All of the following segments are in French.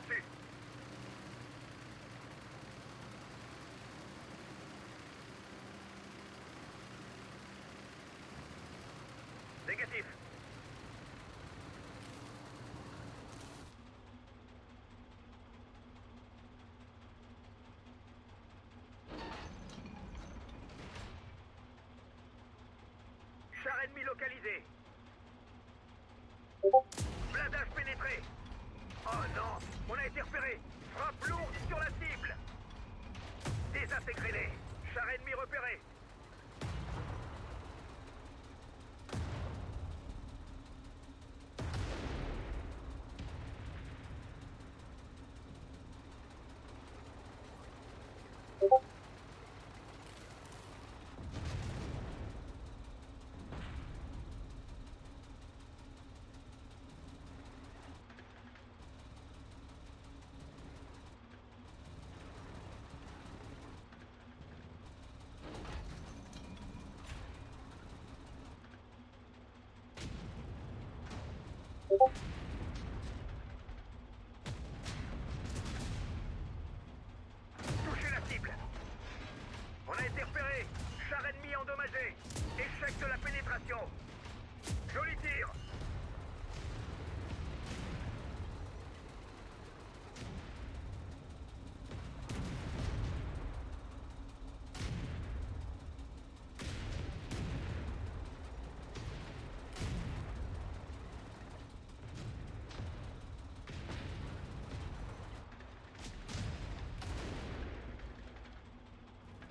liberté. Négatif. Char ennemi localisé. Blindage pénétré. Oh non, on a été repéré. Frappe lourde sur la cible. Désintégrez-les. Char ennemi repéré. Touchez la cible. On a été repéré. Char ennemi endommagé. Échec de la pénétration. Joli tir.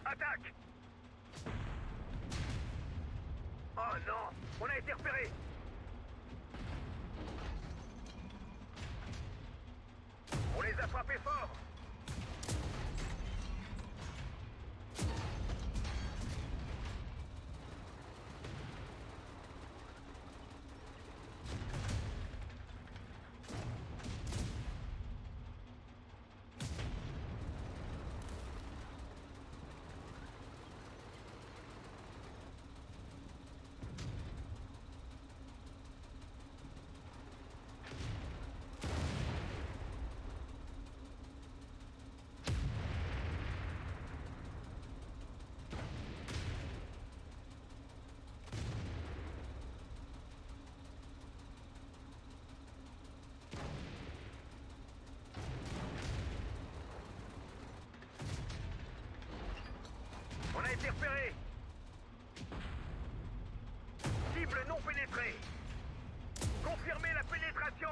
Attaque! Oh non! On a été repéré! On les a frappés fort! Repéré. Cible non pénétrée. Confirmez la pénétration.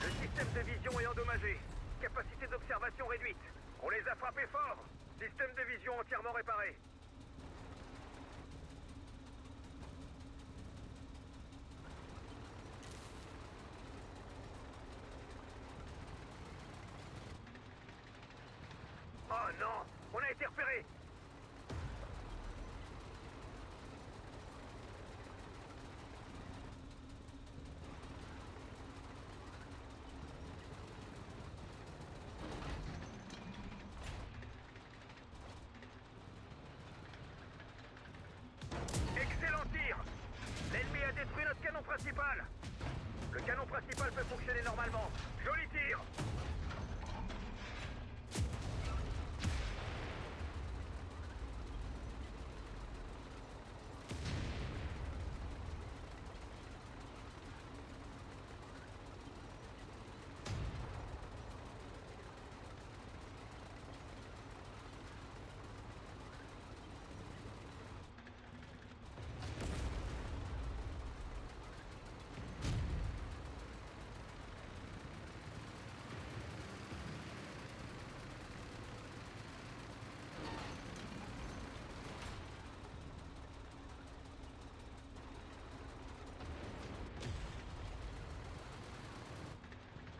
Le système de vision est endommagé. Capacité d'observation réduite. On les a frappés fort. Système de vision entièrement réparé. Oh non! On a été repéré. Excellent tir. L'ennemi a détruit notre canon principal. Le canon principal peut fonctionner normalement. Joli tir.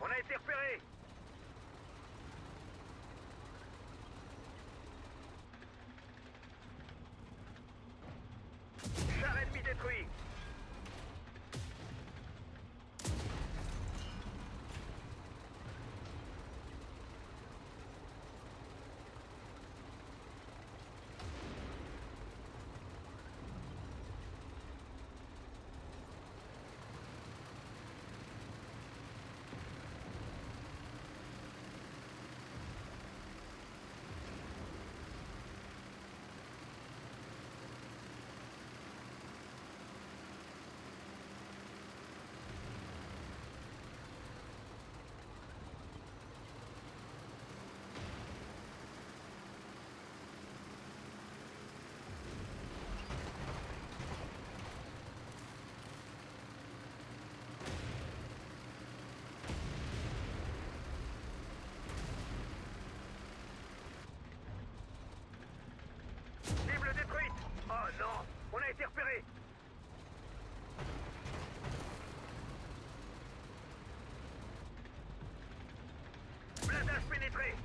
On a été repéré. Char ennemi détruit. Non, on a été repérés. Blindage pénétré.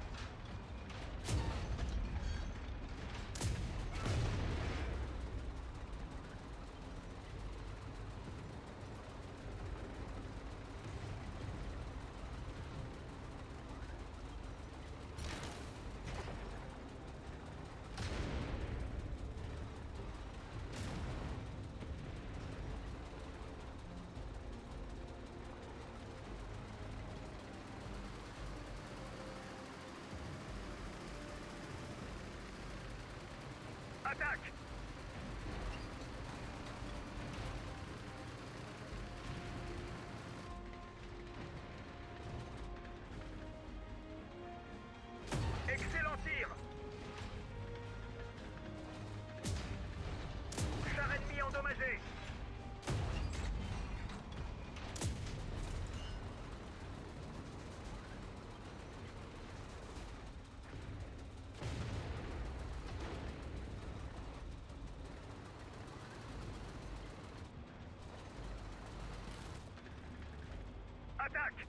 Attaque! Excellent tir! Char ennemi endommagé! Attack!